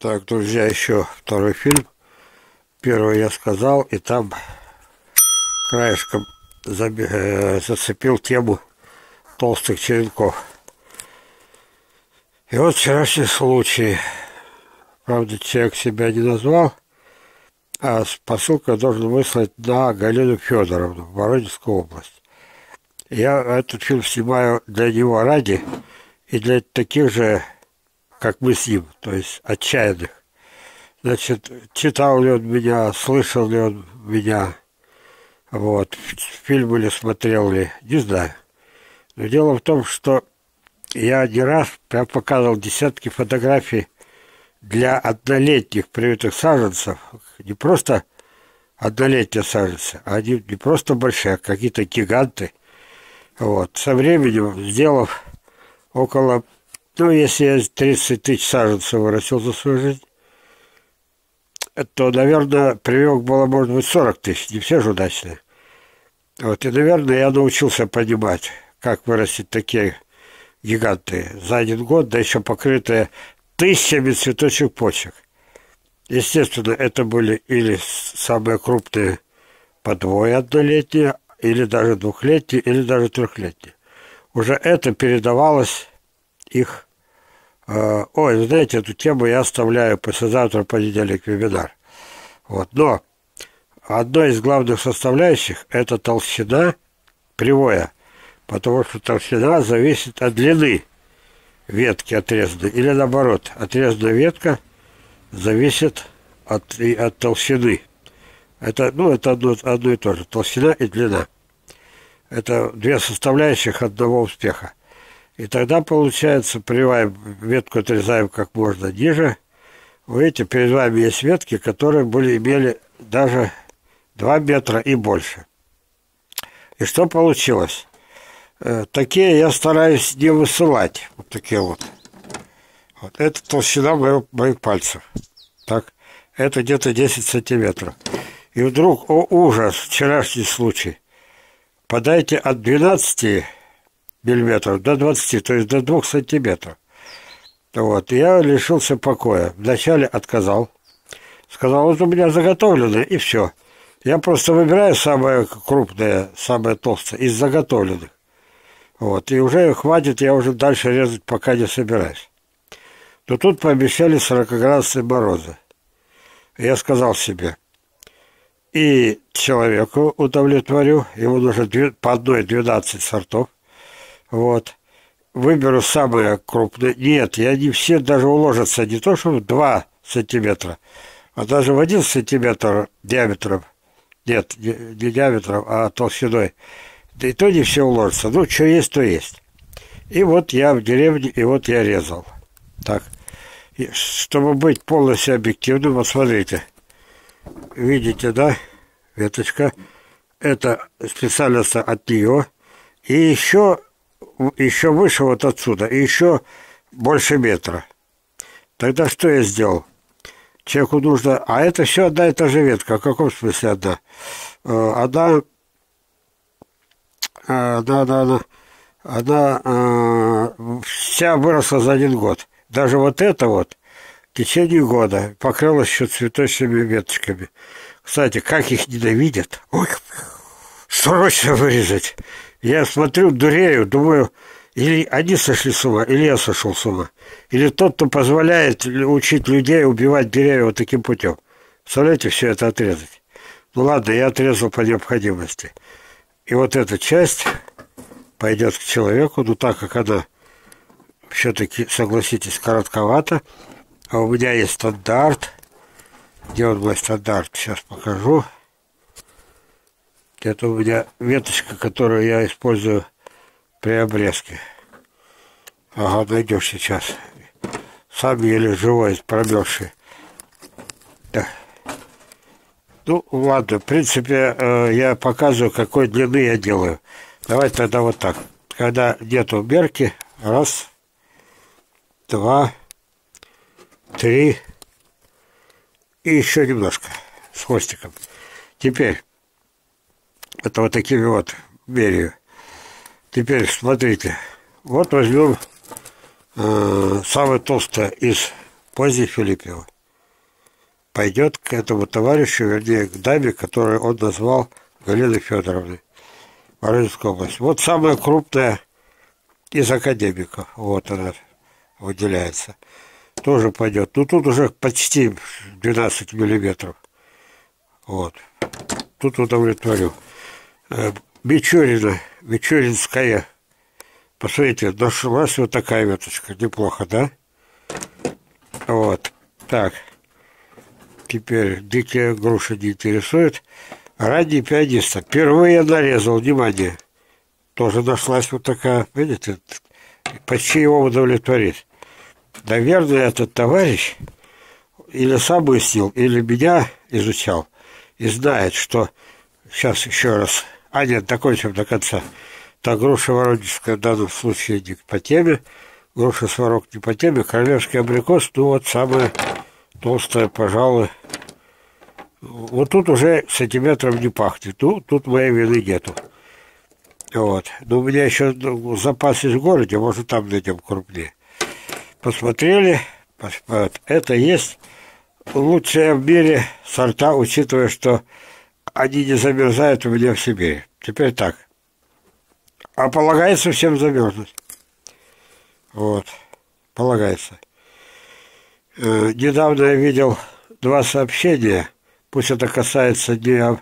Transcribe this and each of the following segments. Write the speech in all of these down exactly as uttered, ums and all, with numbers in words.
Так, друзья, еще второй фильм. Первый я сказал, и там краешком заби... э, зацепил тему толстых черенков. И вот вчерашний случай. Правда, человек себя не назвал, а посылку я должен выслать на Галину Федоровну в Воронежскую область. Я этот фильм снимаю для него ради и для таких же, как мы с ним, то есть отчаянных. Значит, читал ли он меня, слышал ли он меня, вот, фильм или смотрел ли, не знаю. Но дело в том, что я не раз прям показывал десятки фотографий для однолетних привитых саженцев. Не просто однолетние саженцы, они не просто большие, а какие-то гиганты. Вот. Со временем, сделав около, ну, если я тридцать тысяч саженцев вырастил за свою жизнь, то, наверное, прививок было, может быть, сорок тысяч, не все же удачные. Вот. И, наверное, я научился понимать, как вырастить такие гиганты за один год, да еще покрытые тысячами цветочек почек. Естественно, это были или самые крупные по двое однолетние, или даже двухлетние, или даже трехлетние. Уже это передавалось их... Э, ой, знаете, эту тему я оставляю послезавтра, понедельник, вебинар. Вот. Но одной из главных составляющих – это толщина привоя, потому что толщина зависит от длины ветки отрезанной, или наоборот, отрезанная ветка зависит от, и от толщины. Это, ну, это одно, одно и то же, толщина и длина. Это две составляющих одного успеха. И тогда получается, прививаем, ветку отрезаем как можно ниже. Вы видите, перед вами есть ветки, которые были, имели даже два метра и больше. И что получилось? Такие я стараюсь не высылать. Вот такие вот. Вот. Это толщина моих, моих пальцев. Так. Это где-то десять сантиметров. И вдруг, о ужас, вчерашний случай. Подайте от двенадцати миллиметров до двадцати, то есть до двух сантиметров. Вот. Я лишился покоя. Вначале отказал. Сказал, вот у меня заготовлено, и все. Я просто выбираю самое крупное, самое толстое из заготовленных. Вот, и уже хватит, я уже дальше резать пока не собираюсь. Но тут пообещали сорокаградусные морозы. Я сказал себе, и человеку удовлетворю, ему нужно по одной двенадцать сортов. Вот, выберу самые крупные. Нет, и они все даже уложатся не то, что в два сантиметра, а даже в один сантиметр диаметром. Нет, не диаметром, а толщиной. И то не все уложится. Ну, что есть, то есть. И вот я в деревне, и вот я резал. Так. И, чтобы быть полностью объективным, вот смотрите. Видите, да? Веточка. Это специально от нее. И еще, еще выше вот отсюда. И еще больше метра. Тогда что я сделал? Человеку нужно... А это все одна и та же ветка. В каком смысле одна? Одна... Да, да, да. Она э, вся выросла за один год. Даже вот это вот в течение года покрылась еще цветочными веточками. Кстати, как их ненавидят. Ой, срочно вырезать. Я смотрю, дурею, думаю, или они сошли с ума, или я сошел с ума. Или тот, кто позволяет учить людей убивать деревья вот таким путем. Представляете, все это отрезать. Ну ладно, я отрезал по необходимости. И вот эта часть пойдет к человеку, но так как она все-таки, согласитесь, коротковата, а у меня есть стандарт. Где он мой стандарт? Сейчас покажу. Это у меня веточка, которую я использую при обрезке. Ага, найдешь сейчас. Сам еле живой, промерзший. Да. Ну, ладно, в принципе, я показываю, какой длины я делаю. Давайте тогда вот так. Когда нету мерки, раз, два, три, и еще немножко с хвостиком. Теперь, это вот такими вот меряю. Теперь, смотрите, вот возьмем э, самое толстое из Позе Филиппева, пойдет к этому товарищу, вернее, к даме, которую он назвал Галиной Федоровной, Воронежская область. Вот самая крупная из академиков, вот она выделяется, тоже пойдет. Ну, тут уже почти двенадцать миллиметров, вот, тут удовлетворю. Мичурина, Мичуринская, посмотрите, нашлась вот такая веточка, неплохо, да? Вот, так, теперь дикие груши не интересуют. Ранний пианиста, впервые нарезал, внимание, тоже нашлась вот такая, видите, почти его удовлетворит. Наверное, этот товарищ или сам выяснил, или меня изучал и знает, что, сейчас еще раз, а нет, докончим до конца. Та груша воронежская в данном случае не по теме, груша-сварог не по теме, королевский абрикос, ну вот самая толстая, пожалуй. Вот тут уже сантиметром не пахнет, ну тут моей вины нету. Вот. Но у меня еще запас из города, может там найдем крупнее. Посмотрели, это есть лучшие в мире сорта, учитывая, что они не замерзают у меня в Сибири. Теперь так. А полагается всем замерзнуть. Вот. Полагается. Э, недавно я видел два сообщения. Пусть это касается не,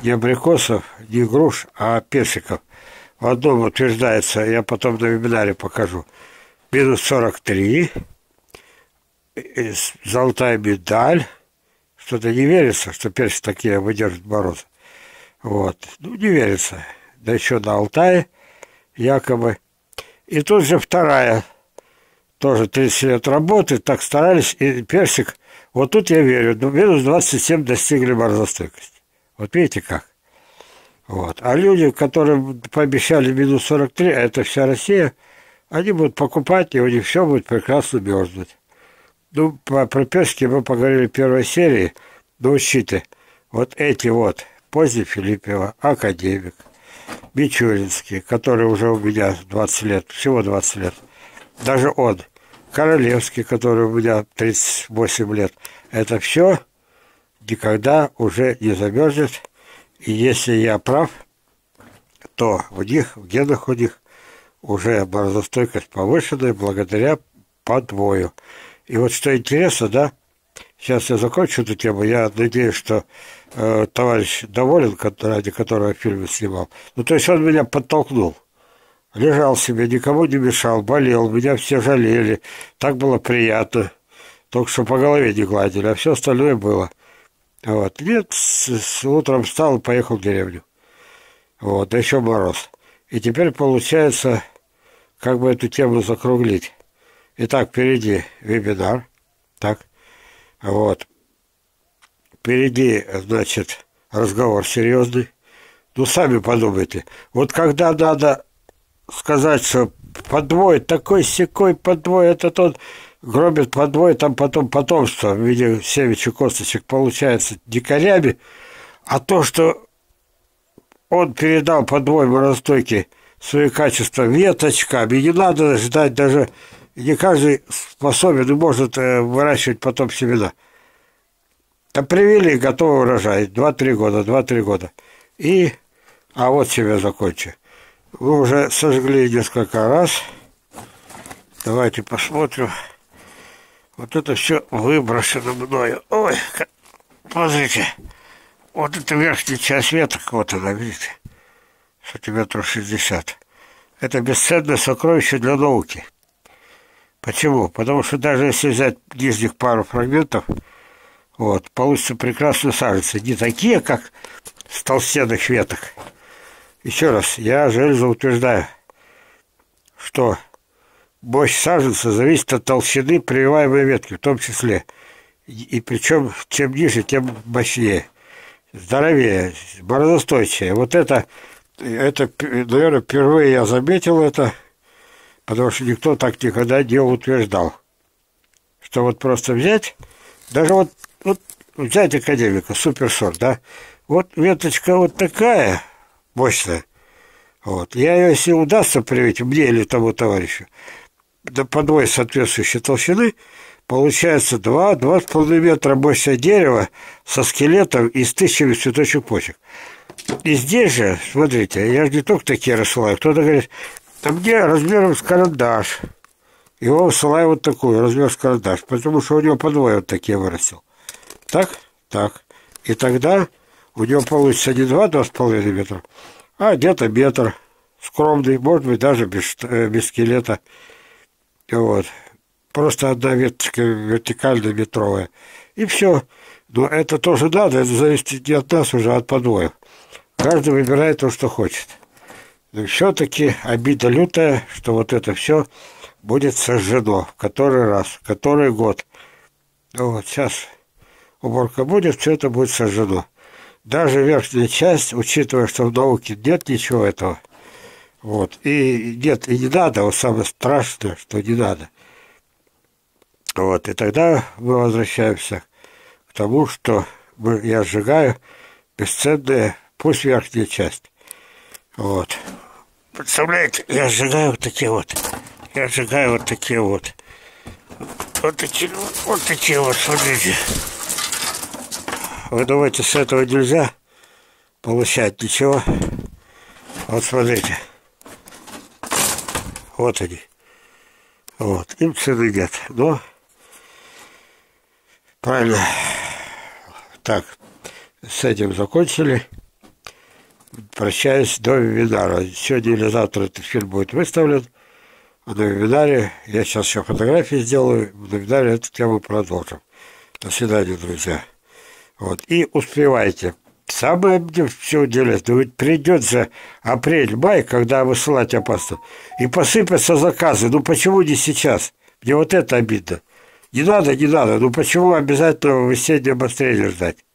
не абрикосов, не груш, а персиков. В одном утверждается, я потом на вебинаре покажу, минус сорок три, золотая медаль. Что-то не верится, что персики такие выдержат мороз. Вот. Ну, не верится. Да еще на Алтае, якобы. И тут же вторая. Тоже тридцать лет работы, так старались. И персик, вот тут я верю, ну, минус двадцать семь достигли морозостойкости. Вот видите как. Вот. А люди, которым пообещали минус сорок три, а это вся Россия, они будут покупать, и у них все будет прекрасно мерзнуть. Ну, про персики мы поговорили в первой серии, но учите, вот эти вот, Позе Филиппева, Академик, Мичуринский, который уже у меня двадцать лет, всего двадцать лет, даже он, Королевский, который у меня тридцать восемь лет, это все никогда уже не замерзнет, и если я прав, то в них, в генах у них уже морозостойкость повышенная благодаря подвою. И вот что интересно, да, сейчас я закончу эту тему, я надеюсь, что э, товарищ доволен, ради которого фильм снимал. Ну, то есть он меня подтолкнул, лежал себе, никому не мешал, болел, меня все жалели, так было приятно, только что по голове не гладили, а все остальное было. Вот, нет, с, с утром встал и поехал в деревню, вот, да еще мороз. И теперь получается, как бы эту тему закруглить. Итак, впереди вебинар, так, вот, впереди, значит, разговор серьезный, ну, сами подумайте, вот когда надо сказать, что подвой, такой-сякой подвой, этот он гробит подвой, там потом потомство в виде семечек, косточек получается дикарями, а то, что он передал подвой морозостойки свои качества веточками, не надо ждать даже... Не каждый способен и может выращивать потом семена. Там привели готовый урожай. два-три года, два-три года. И... А вот семя закончу. Вы уже сожгли несколько раз. Давайте посмотрим. Вот это все выброшено мною. Ой, смотрите. Вот эта верхняя часть веток, вот она, видите? сантиметров шестьдесят. Это бесценное сокровище для науки. Почему? Потому что даже если взять нижних пару фрагментов, вот, получится прекрасные саженцы. Не такие, как с толстенных веток. Еще раз, я, Железов, утверждаю, что мощь саженца зависит от толщины прививаемой ветки, в том числе. И причем, чем ниже, тем мощнее, здоровее, морозостойчивее. Вот это, это, наверное, впервые я заметил это. Потому что никто так никогда не утверждал, что вот просто взять, даже вот, вот взять академика, суперсорт, да, вот веточка вот такая мощная, вот, я ее, если удастся привить, мне или тому товарищу, да, подвой соответствующей толщины, Получается два-два с половиной метра рабочее дерево со скелетом из тысячи цветочных почек. И здесь же, смотрите, я же не только такие рассылаю. Кто-то говорит, а мне размером с карандаш. Его высылаю вот такую, размер с карандаш. Потому что у него подвое вот такие вырастил. Так, так. И тогда у него получится не два-два с половиной метра, а где-то метр. Скромный, может быть, даже без, без скелета. Вот. Просто одна веточка вертикальная, метровая. И все. Но это тоже надо, это зависит не от нас уже, а от подвоев. Каждый выбирает то, что хочет. Но все-таки обида лютая, что вот это все будет сожжено. В который раз, в который год. Вот сейчас уборка будет, все это будет сожжено. Даже верхняя часть, учитывая, что в науке нет ничего этого. Вот. И нет, и не надо, вот самое страшное, что не надо. Вот. И тогда мы возвращаемся к тому, что мы, я сжигаю бесценные, пусть верхняя часть. Вот. Представляете, я сжигаю вот такие вот. Я сжигаю вот такие вот. Вот такие вот, вот такие вот, смотрите. Вы думаете, с этого нельзя получать ничего? Вот смотрите. Вот они. Вот. Им цены нет. Но правильно. Так. С этим закончили. Прощаюсь до вебинара. Сегодня или завтра этот фильм будет выставлен. А на вебинаре я сейчас еще фотографии сделаю. На вебинаре эту тему продолжим. До свидания, друзья. Вот. И успевайте. Самое мне все интересное, ведь придет же апрель-май, когда высылать опасно, и посыпятся заказы. Ну почему не сейчас? Мне вот это обидно. Не надо, не надо. Ну почему обязательно весеннее обострение ждать?